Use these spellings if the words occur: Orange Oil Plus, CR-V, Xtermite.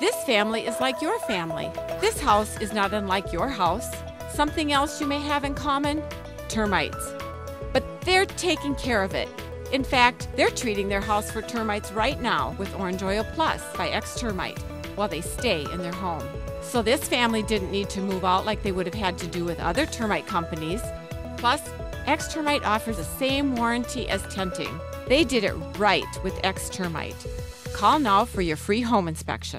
This family is like your family. This house is not unlike your house. Something else you may have in common? Termites. But they're taking care of it. In fact, they're treating their house for termites right now with Orange Oil Plus by Xtermite while they stay in their home. So this family didn't need to move out like they would have had to do with other termite companies. Plus, Xtermite offers the same warranty as tenting. They did it right with Xtermite. Call now for your free home inspection.